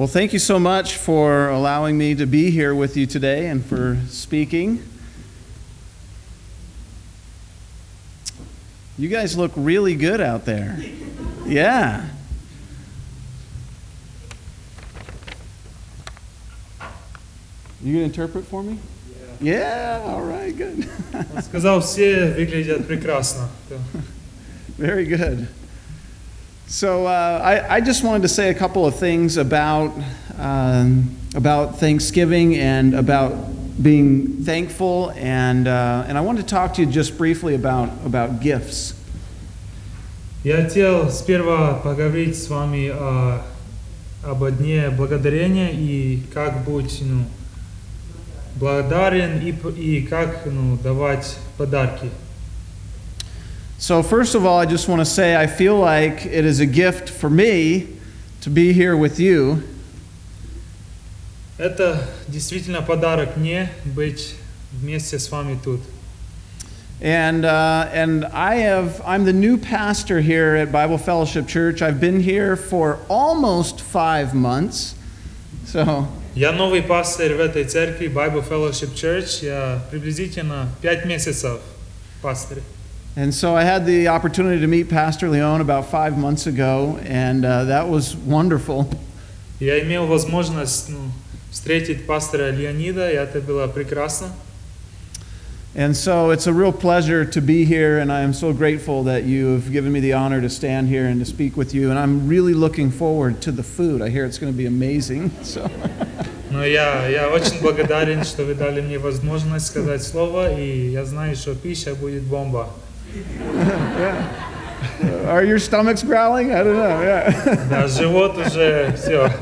Well, thank you so much for allowing me to be here with you today and for speaking. You guys look really good out there. Yeah. You gonna interpret for me? Yeah, all right, good. Сказал, все выглядят прекрасно. Very good. So I just wanted to say a couple of things about Thanksgiving and about being thankful, and I want to talk to you just briefly about gifts. Я хотел сперва поговорить с вами об дне благодарения и как быть, благодарен и как, давать подарки. So first of all, I just want to say I feel like it is a gift for me to be here with you. Это действительно подарок мне быть вместе с вами тут. And I'm the new pastor here at Bible Fellowship Church. I've been here for almost 5 months. So я новый пастырь в этой церкви Bible Fellowship Church. Я приблизительно 5 месяцев пастырь. And so I had the opportunity to meet Pastor Leon about 5 months ago, and that was wonderful. Я имел возможность встретить пастора Леонида, и это было прекрасно. And so it's a real pleasure to be here, and I am so grateful that you have given me the honor to stand here and to speak with you. And I'm really looking forward to the food. I hear it's going to be amazing. So. Но я очень благодарен, что вы дали мне возможность сказать слово, и я знаю, что пища будет бомба. Are your stomachs growling? I don't know. Yeah. Да, живот уже все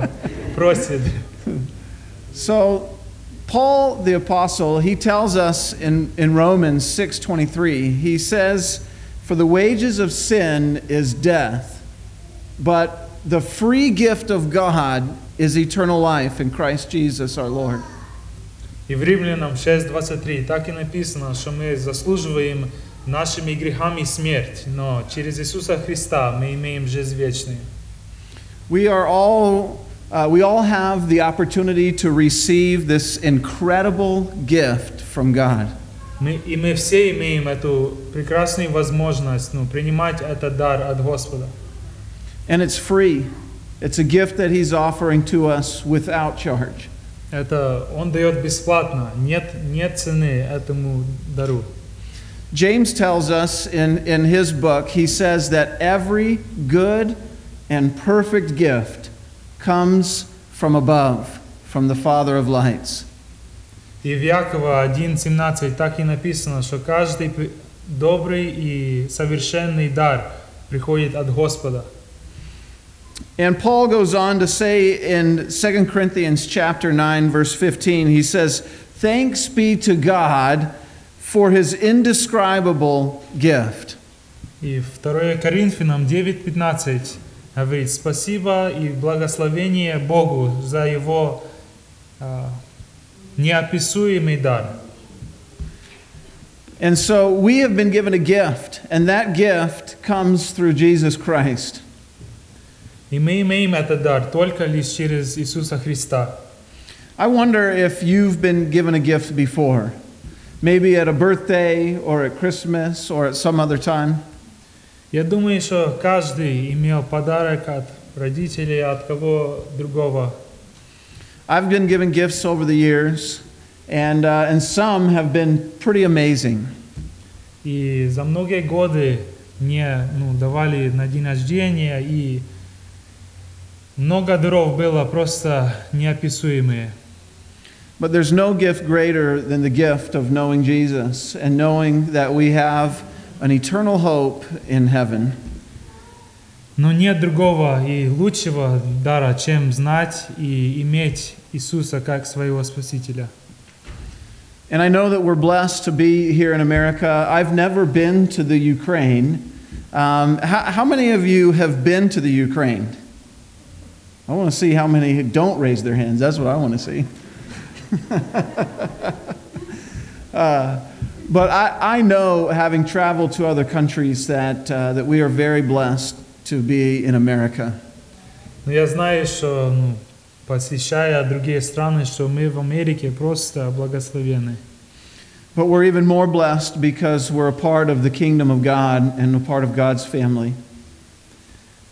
просит. So Paul the apostle, he tells us in Romans 6:23, he says, "For the wages of sin is death, but the free gift of God is eternal life in Christ Jesus our Lord." И в Римлянам 6:23 так и написано, что мы заслуживаем нашими грехами смерть, но через Иисуса Христа мы имеем жизнь вечную. We all have the opportunity to receive this incredible gift from God. Мы все имеем эту прекрасную возможность, принимать этот дар от Господа. And it's free. It's a gift that He's offering to us without charge. Это Он дает бесплатно, нет цены этому дару. James tells us in his book, he says that every good and perfect gift comes from above, from the Father of lights. И в Якова 1:17 так и написано, что каждый добрый и совершенный дар приходит от Господа. And Paul goes on to say in 2 Corinthians chapter 9 verse 15, he says, "Thanks be to God for his indescribable gift." И 2 Коринфянам 9:15 говорит: спасибо и благословение Богу за Его неописуемый дар. And so we have been given a gift, and that gift comes through Jesus Christ. И мы имеем этот дар только лишь через Иисуса Христа. I wonder if you've been given a gift before, maybe at a birthday or at Christmas or at some other time. Я думаю, что каждый имел подарок от родителей, от кого другого. I've been given gifts over the years, and some have been pretty amazing. И за многие годы мне, давали на день рождения, и много даров было просто неописуемые. But there's no gift greater than the gift of knowing Jesus and knowing that we have an eternal hope in heaven. Но нет другого и лучшего дара, чем знать и иметь Иисуса как своего спасителя. And I know that we're blessed to be here in America. I've never been to the Ukraine. How many of you have been to the Ukraine? I want to see how many who don't raise their hands. That's what I want to see. But I know, having traveled to other countries, that we are very blessed to be in America. Но я знаю, что посещая другие страны, что мы в Америке просто благословены. But we're even more blessed because we're a part of the kingdom of God and a part of God's family.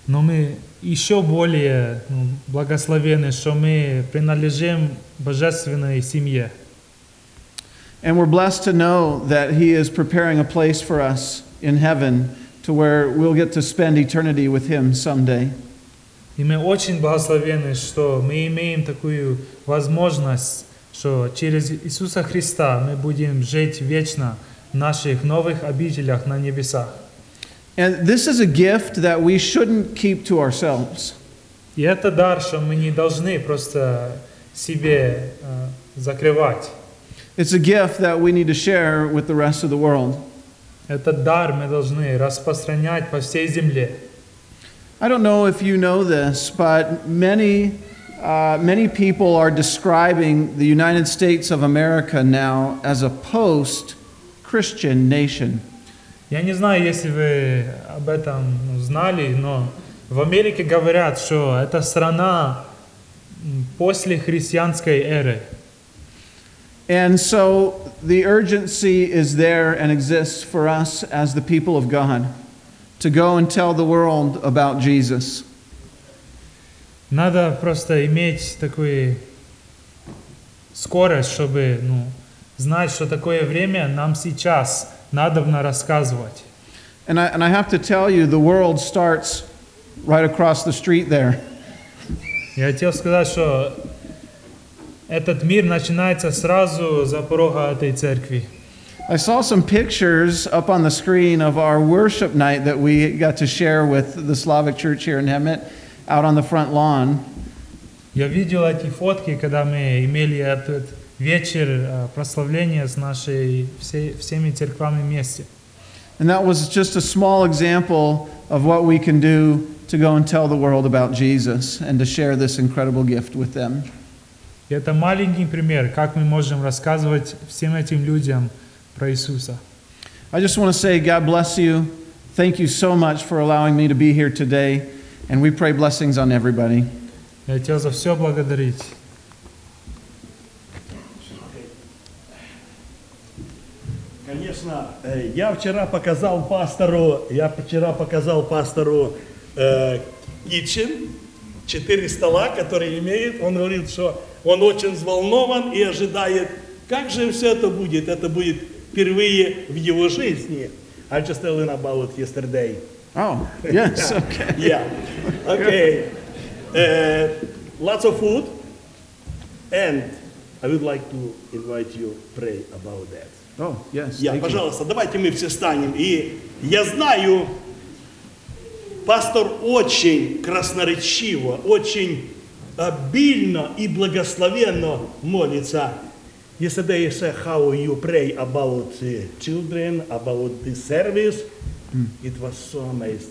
Но мы еще более благословены, что мы принадлежим божественной семье. And we're blessed to know that He is preparing a place for us in heaven to where we'll get to spend eternity with Him someday. И мы очень благословены, что мы имеем такую возможность, что через Иисуса Христа мы будем жить вечно в наших новых обителях на небесах. And this is a gift that we shouldn't keep to ourselves. И это дар, что мы не должны просто себе закрывать. It's a gift that we need to share with the rest of the world. Этот дар мы должны распространять по всей земле. I don't know if you know this, but many people are describing the United States of America now as a post-Christian nation. Я не знаю, если вы об этом знали, но в Америке говорят, что это страна после христианской эры. And so the urgency is there and exists for us as the people of God to go and tell the world about Jesus. Надо просто иметь такую скорость, чтобы знать, что такое время нам сейчас надобно рассказывать. And I have to tell you, the world starts right across the street there. Я хотел сказать, что этот мир начинается сразу за порога этой церкви. I saw some pictures up on the screen of our worship night that we got to share with the Slavic Church here in Hemet, out on the front lawn. Я видел эти фотки, когда мы имели этот вечер прославления с нашей всеми церквами вместе. And that was just a small example of what we can do to go and tell the world about Jesus and to share this incredible gift with them. Это маленький пример, как мы можем рассказывать всем этим людям про Иисуса. I just want to say, God bless you. Thank you so much for allowing me to be here today, and we pray blessings on everybody. Я тебя за все благодарить. Конечно, я вчера показал пастору kitchen, 4 стола, которые имеет. Он говорит, что он очень взволнован и ожидает, как же все это будет. Это будет впервые в его жизни. I just tell him about yesterday. Oh, yes, okay. Yeah, okay. Lots of food, and I would like to invite you pray about that. Oh, yes. Yeah, пожалуйста, давайте мы все встанем. И я знаю, пастор очень красноречиво, очень обильно и благословенно молится. Yesterday you said how you pray about children, about the service. It was so amazing.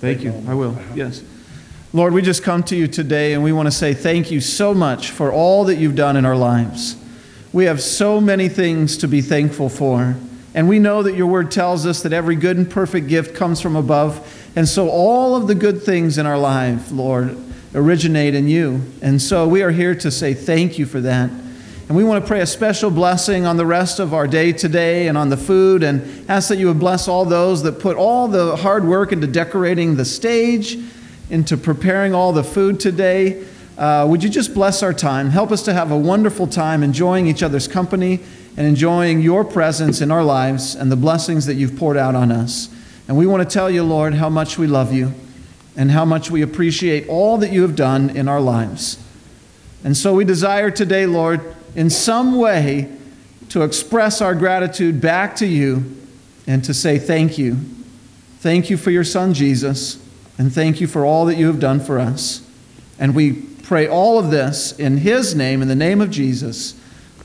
Thank you. I will. Yes. Lord, we just come to you today and we want to say thank you so much for all that you've done in our lives. We have so many things to be thankful for. And we know that your word tells us that every good and perfect gift comes from above. And so all of the good things in our life, Lord, originate in you. And so we are here to say thank you for that. And we want to pray a special blessing on the rest of our day today and on the food, and ask that you would bless all those that put all the hard work into decorating the stage, into preparing all the food today. Would you just bless our time? Help us to have a wonderful time enjoying each other's company and enjoying your presence in our lives and the blessings that you've poured out on us. And we want to tell you, Lord, how much we love you and how much we appreciate all that you have done in our lives. And so we desire today, Lord, in some way to express our gratitude back to you and to say thank you. Thank you for your son, Jesus, and thank you for all that you have done for us. And we pray all of this in his name, in the name of Jesus.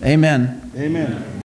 Amen. Amen.